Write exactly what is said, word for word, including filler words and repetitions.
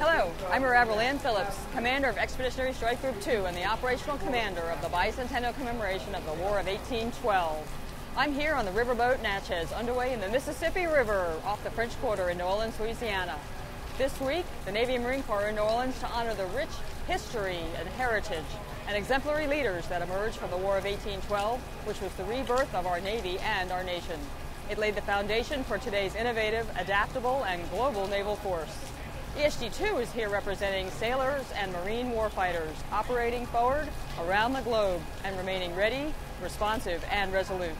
Hello, I'm Rear Admiral Ann Phillips, commander of Expeditionary Strike Group two and the operational commander of the Bicentennial Commemoration of the War of eighteen twelve. I'm here on the riverboat Natchez, underway in the Mississippi River off the French Quarter in New Orleans, Louisiana. This week, the Navy and Marine Corps are in New Orleans to honor the rich history and heritage and exemplary leaders that emerged from the War of eighteen twelve, which was the rebirth of our Navy and our nation. It laid the foundation for today's innovative, adaptable, and global naval force. E S G two is here representing sailors and Marine warfighters operating forward around the globe and remaining ready, responsive, and resolute.